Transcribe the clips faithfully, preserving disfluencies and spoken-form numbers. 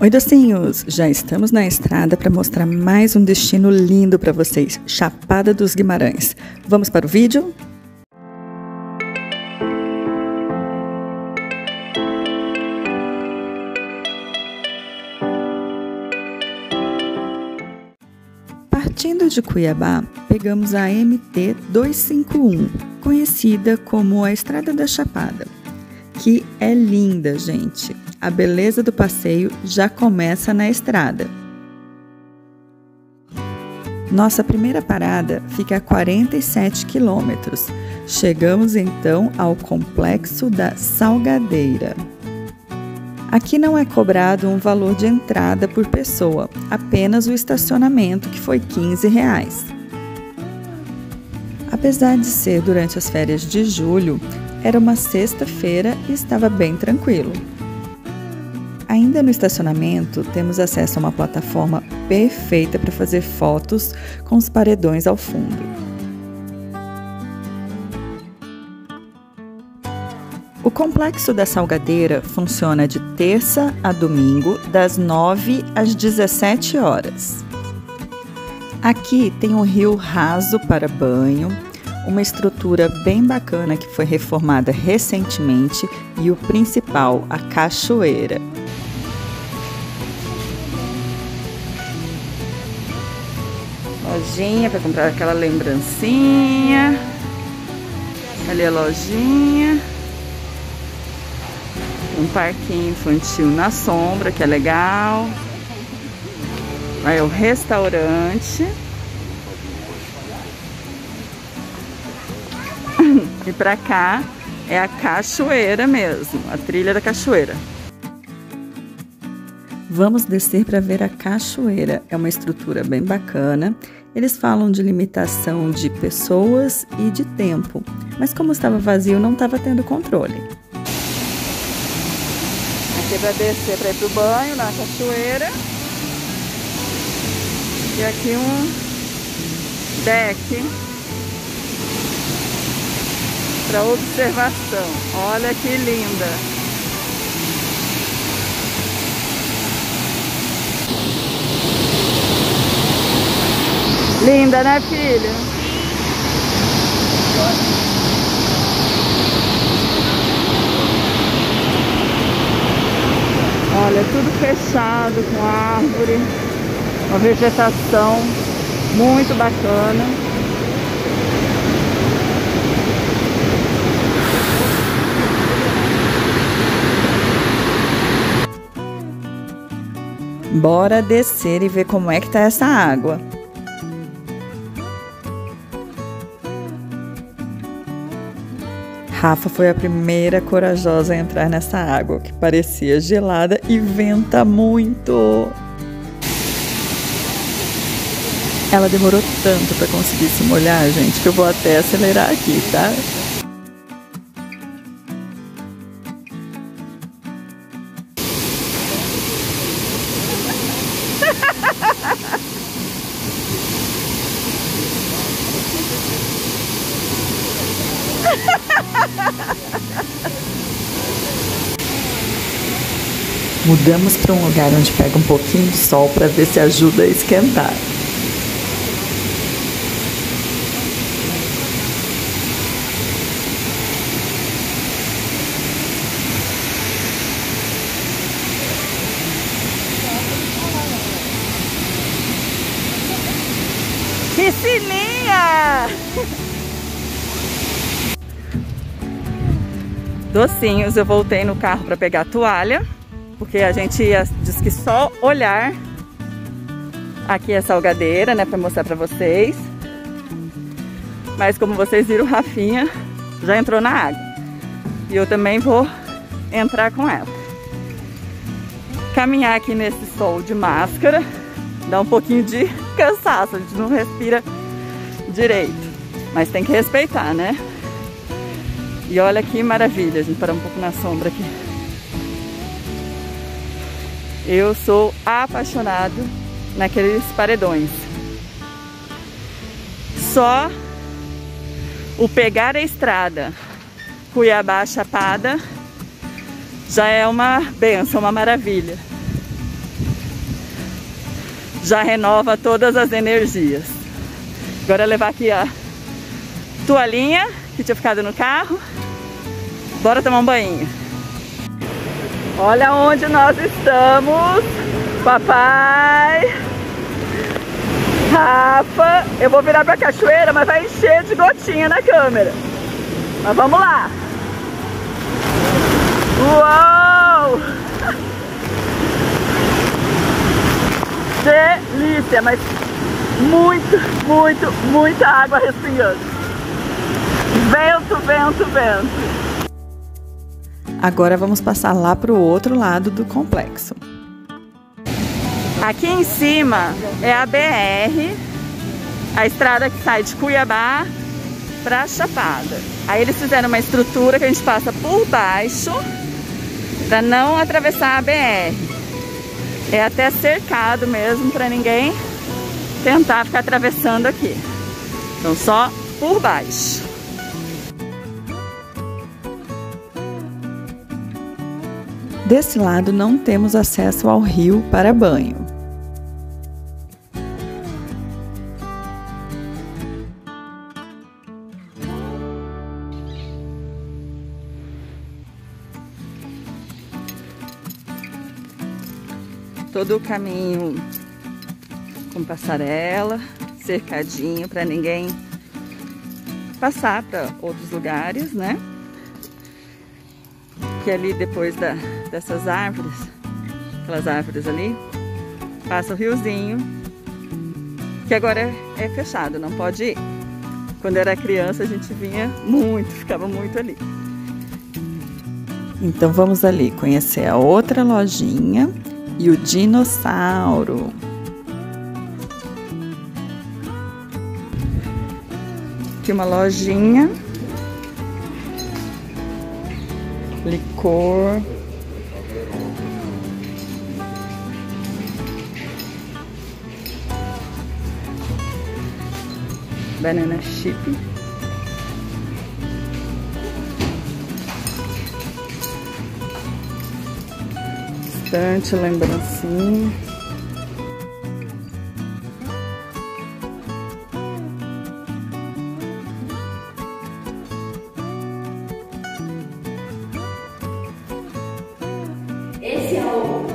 Oi docinhos, já estamos na estrada para mostrar mais um destino lindo para vocês, Chapada dos Guimarães. Vamos para o vídeo? Partindo de Cuiabá, pegamos a M T duzentos e cinquenta e um, conhecida como a Estrada da Chapada, que é linda, gente. A beleza do passeio já começa na estrada. Nossa primeira parada fica a quarenta e sete quilômetros. Chegamos então ao Complexo da Salgadeira. Aqui não é cobrado um valor de entrada por pessoa, apenas o estacionamento, que foi quinze reais. Apesar de ser durante as férias de julho, era uma sexta-feira e estava bem tranquilo. Ainda no estacionamento, temos acesso a uma plataforma perfeita para fazer fotos com os paredões ao fundo. O Complexo da Salgadeira funciona de terça a domingo, das nove às dezessete horas. Aqui tem um rio raso para banho, uma estrutura bem bacana que foi reformada recentemente e o principal, a cachoeira. Lojinha para comprar aquela lembrancinha. Ali a lojinha. Um parquinho infantil na sombra, que é legal. Aí é o restaurante. E pra cá é a cachoeira mesmo, a trilha da cachoeira. Vamos descer para ver a cachoeira. É uma estrutura bem bacana. Eles falam de limitação de pessoas e de tempo, mas como estava vazio, não estava tendo controle. Aqui é para descer, para ir pro banho na cachoeira. E aqui um deck para observação. Olha que linda! Linda, né, filha? Olha, tudo fechado com árvore, uma vegetação muito bacana. Bora descer e ver como é que tá essa água. Rafa foi a primeira corajosa a entrar nessa água, que parecia gelada e venta muito. Ela demorou tanto para conseguir se molhar, gente, que eu vou até acelerar aqui, tá? Mudamos para um lugar onde pega um pouquinho de sol para ver se ajuda a esquentar. Piscininha! Docinhos, eu voltei no carro para pegar a toalha, porque a gente ia, diz que só olhar. Aqui é a salgadeira, né, para mostrar para vocês. Mas como vocês viram, o Rafinha já entrou na água. E eu também vou entrar com ela. Caminhar aqui nesse sol de máscara dá um pouquinho de cansaço, a gente não respira direito. Mas tem que respeitar, né? E olha que maravilha, a gente parar um pouco na sombra aqui. Eu sou apaixonado naqueles paredões. Só o pegar a estrada Cuiabá Chapada já é uma benção, uma maravilha. já renova todas as energias. Agora eu levar aqui a toalhinha que tinha ficado no carro. Bora tomar um banho. Olha onde nós estamos, papai. Rafa, eu vou virar pra cachoeira, mas vai encher de gotinha na câmera. Mas vamos lá. Uau! Delícia, mas muito, muito, muita água respingando. Vento, vento, vento. Agora vamos passar lá pro outro lado do complexo. Aqui em cima é a B R, a estrada que sai de Cuiabá pra Chapada. Aí eles fizeram uma estrutura que a gente passa por baixo para não atravessar a B R. É até cercado mesmo para ninguém tentar ficar atravessando aqui. Então só por baixo. Desse lado não temos acesso ao rio para banho. Todo o caminho com passarela, cercadinho para ninguém passar para outros lugares, né? Que ali depois da, dessas árvores, aquelas árvores ali, passa o riozinho, que agora é, é fechado, não pode ir. Quando era criança a gente vinha muito, ficava muito ali. Então vamos ali conhecer a outra lojinha. E o dinossauro. Aqui uma lojinha. Licor. Banana chip. Bastante lembrancinha. Esse é o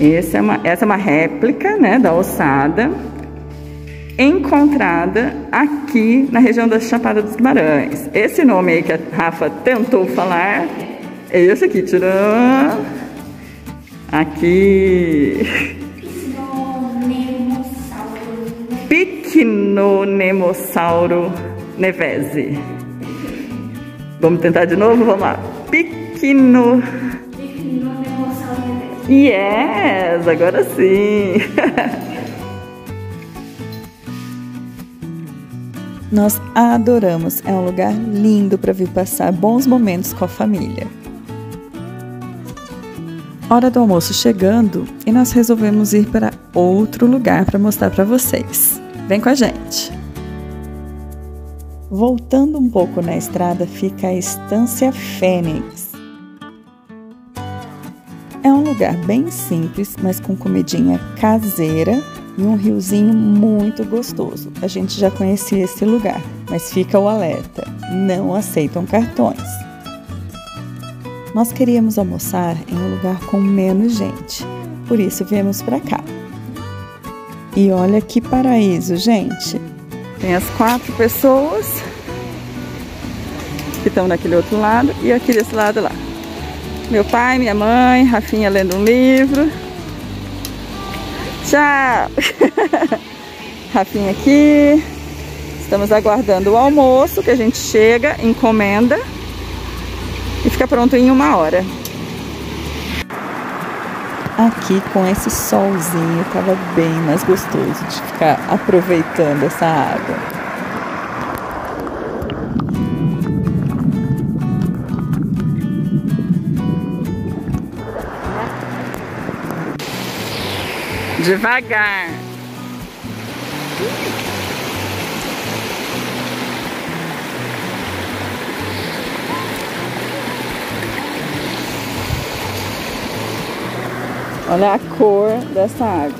Esse é uma, essa é uma réplica, né, da ossada. Encontrada aqui na região da Chapada dos Guimarães. Esse nome aí que a Rafa tentou falar é esse aqui, tcharam! Aqui. Pycnonemosaurus nevesi. Vamos tentar de novo? Vamos lá. Pycno. Pycnonemosaurus nevesi. Yes, agora sim. Nós adoramos, é um lugar lindo para vir passar bons momentos com a família. Hora do almoço chegando e nós resolvemos ir para outro lugar para mostrar para vocês. Vem com a gente! Voltando um pouco na estrada fica a Estância Fênix. É um lugar bem simples, mas com comidinha caseira. E um riozinho muito gostoso. A gente já conhecia esse lugar, mas fica o alerta, não aceitam cartões. Nós queríamos almoçar em um lugar com menos gente, por isso viemos para cá. E olha que paraíso, gente! Tem as quatro pessoas que estão daquele outro lado e aqui desse lado lá. Meu pai, minha mãe, Rafinha lendo um livro. Tchau! Rafinha aqui. Estamos aguardando o almoço, que a gente chega, encomenda e fica pronto em uma hora. Aqui com esse solzinho tava bem mais gostoso de ficar aproveitando essa água. Devagar. Olha a cor dessa água.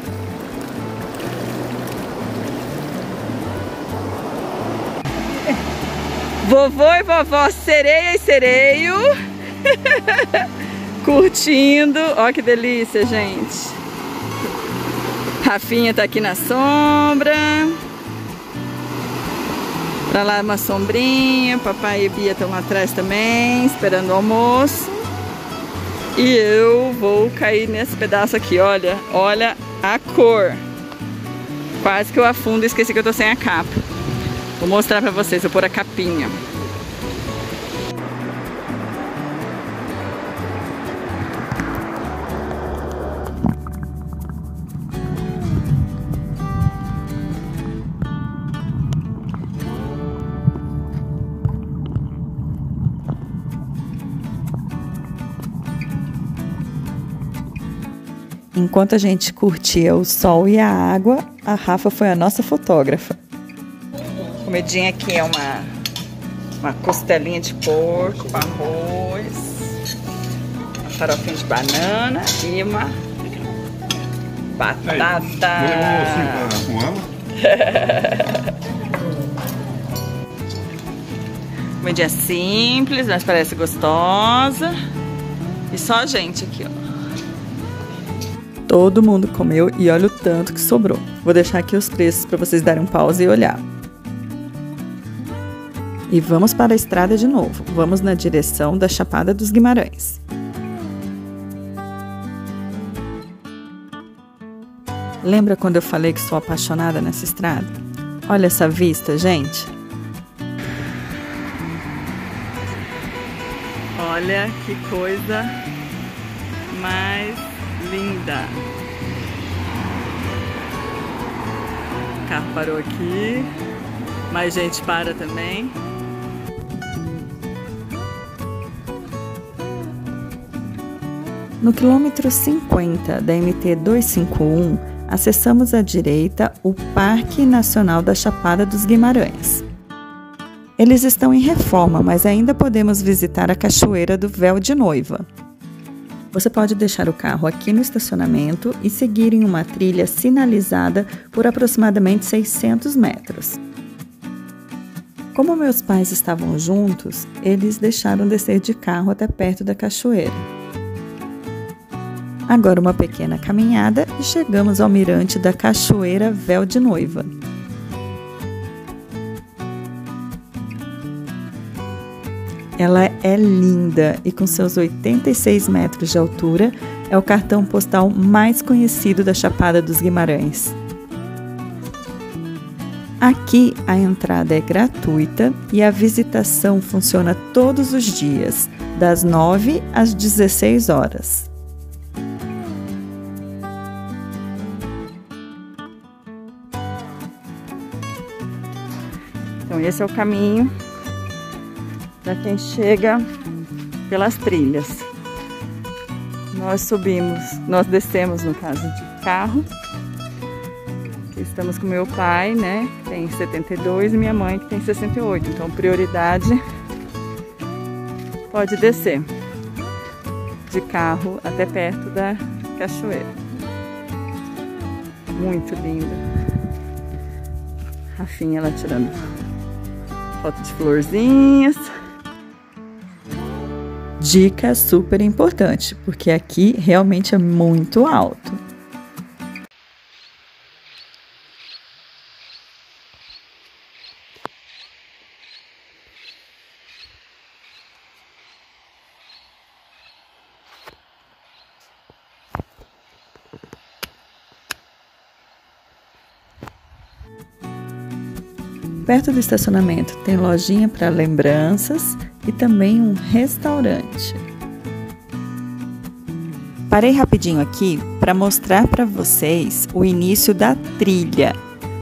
Vovô e vovó, sereia e sereio. Curtindo. Olha que delícia, gente. Rafinha tá aqui na sombra. Pra lá uma sombrinha. Papai e Bia estão lá atrás também, esperando o almoço. E eu vou cair nesse pedaço aqui, olha. Olha a cor. Quase que eu afundo, esqueci que eu tô sem a capa. Vou mostrar pra vocês, vou pôr a capinha. Enquanto a gente curtia o sol e a água, a Rafa foi a nossa fotógrafa. Comidinha aqui é uma, uma costelinha de porco, arroz, uma farofinha de banana e uma batata. Comidinha simples, mas parece gostosa. E só a gente aqui, ó. Todo mundo comeu e olha o tanto que sobrou. Vou deixar aqui os preços para vocês darem um pause e olhar. E vamos para a estrada de novo. Vamos na direção da Chapada dos Guimarães. Lembra quando eu falei que sou apaixonada nessa estrada? Olha essa vista, gente. Olha que coisa mais linda. O carro parou aqui. Mais gente para também. No quilômetro cinquenta da M T duzentos e cinquenta e um, acessamos à direita o Parque Nacional da Chapada dos Guimarães. Eles estão em reforma, mas ainda podemos visitar a Cachoeira do Véu de Noiva. Você pode deixar o carro aqui no estacionamento e seguir em uma trilha sinalizada por aproximadamente seiscentos metros. Como meus pais estavam juntos, eles deixaram descer de carro até perto da cachoeira. Agora uma pequena caminhada e chegamos ao mirante da Cachoeira Véu de Noiva. Ela é linda e com seus oitenta e seis metros de altura, é o cartão postal mais conhecido da Chapada dos Guimarães. Aqui a entrada é gratuita e a visitação funciona todos os dias, das nove às dezesseis horas. Então esse é o caminho para quem chega pelas trilhas. Nós subimos, nós descemos no caso de carro. Aqui estamos com meu pai, né, que tem setenta e dois, e minha mãe que tem sessenta e oito, então prioridade pode descer de carro até perto da cachoeira. Muito linda. Rafinha lá tirando foto de florzinhas. Dica super importante, porque aqui realmente é muito alto. Perto do estacionamento tem lojinha para lembranças e também um restaurante. Parei rapidinho aqui para mostrar para vocês o início da trilha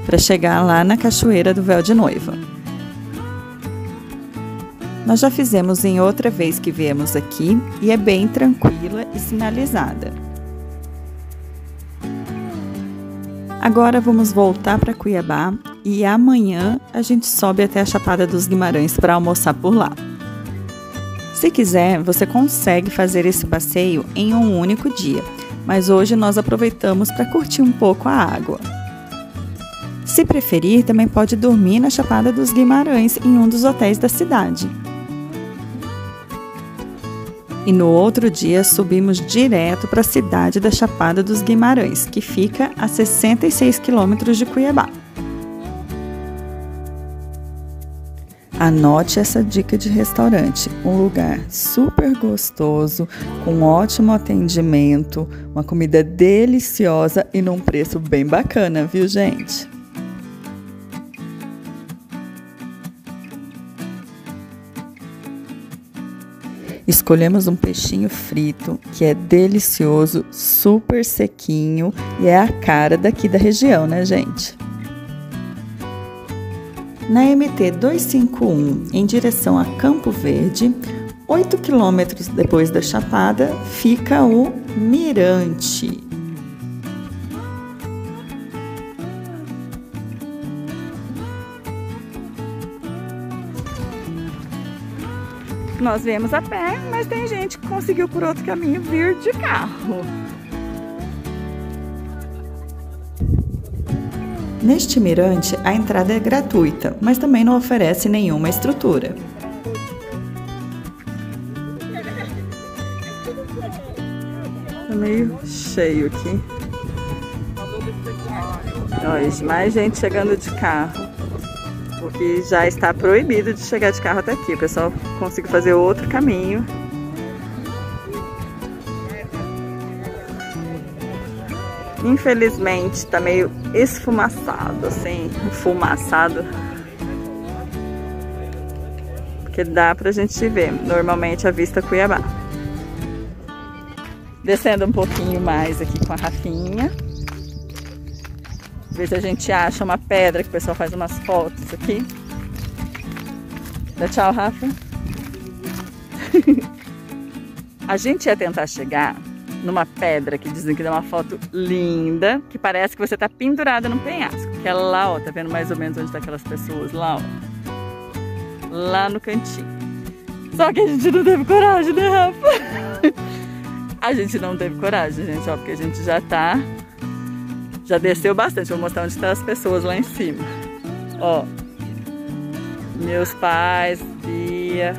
para chegar lá na Cachoeira do Véu de Noiva. Nós já fizemos em outra vez que viemos aqui e é bem tranquila e sinalizada. Agora vamos voltar para Cuiabá. E amanhã a gente sobe até a Chapada dos Guimarães para almoçar por lá. Se quiser, você consegue fazer esse passeio em um único dia, mas hoje nós aproveitamos para curtir um pouco a água. Se preferir, também pode dormir na Chapada dos Guimarães em um dos hotéis da cidade. E no outro dia subimos direto para a cidade da Chapada dos Guimarães, que fica a sessenta e seis quilômetros de Cuiabá. Anote essa dica de restaurante, um lugar super gostoso, com ótimo atendimento, uma comida deliciosa e num preço bem bacana, viu, gente? Escolhemos um peixinho frito, que é delicioso, super sequinho e é a cara daqui da região, né, gente? Na M T duzentos e cinquenta e um, em direção a Campo Verde, oito quilômetros depois da Chapada, fica o Mirante. Nós viemos a pé, mas tem gente que conseguiu por outro caminho vir de carro. Neste mirante, a entrada é gratuita, mas também não oferece nenhuma estrutura. Tá meio cheio aqui. Olha, mais gente chegando de carro. Porque já está proibido de chegar de carro até aqui. O pessoal conseguiu fazer outro caminho. Infelizmente está meio esfumaçado, assim, fumaçado. Porque dá pra gente ver normalmente a vista Cuiabá. Descendo um pouquinho mais aqui com a Rafinha. Às vezes a gente acha uma pedra que o pessoal faz umas fotos aqui. Dá tchau, Rafa. A gente ia tentar chegar numa pedra que dizem que dá uma foto linda, que parece que você tá pendurada num penhasco. Que é lá, ó, tá vendo mais ou menos onde tá aquelas pessoas lá, ó. Lá no cantinho. Só que a gente não teve coragem, né, Rafa? A gente não teve coragem, gente, ó, porque a gente já tá... Já desceu bastante, vou mostrar onde estão as pessoas lá em cima. Ó, meus pais, Bia,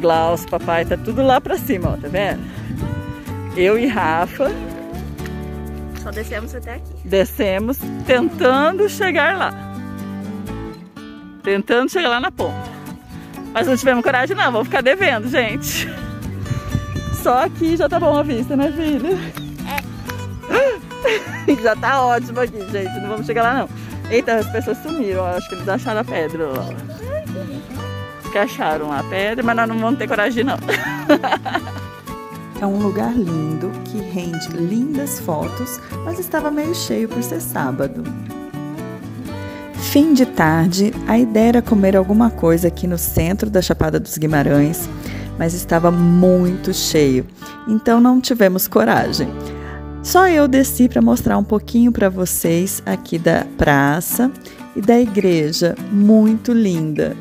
Glaucio, papai, tá tudo lá pra cima, ó, tá vendo? Eu e Rafa. Só descemos até aqui. Descemos, tentando chegar lá. Tentando chegar lá na ponta. Mas não tivemos coragem não, vamos ficar devendo, gente. Só aqui já tá bom a vista, né, filha? Já tá ótimo aqui, gente. Não vamos chegar lá, não. Eita, as pessoas sumiram. Ó. Acho que eles acharam a pedra lá. Que acharam a pedra, mas nós não vamos ter coragem, não. É um lugar lindo, que rende lindas fotos, mas estava meio cheio por ser sábado. Fim de tarde, a ideia era comer alguma coisa aqui no centro da Chapada dos Guimarães, mas estava muito cheio, então não tivemos coragem. Só eu desci para mostrar um pouquinho para vocês aqui da praça e da igreja, muito linda.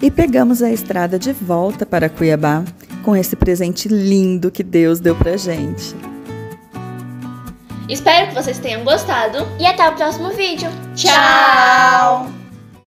E pegamos a estrada de volta para Cuiabá com esse presente lindo que Deus deu pra gente. Espero que vocês tenham gostado e até o próximo vídeo. Tchau!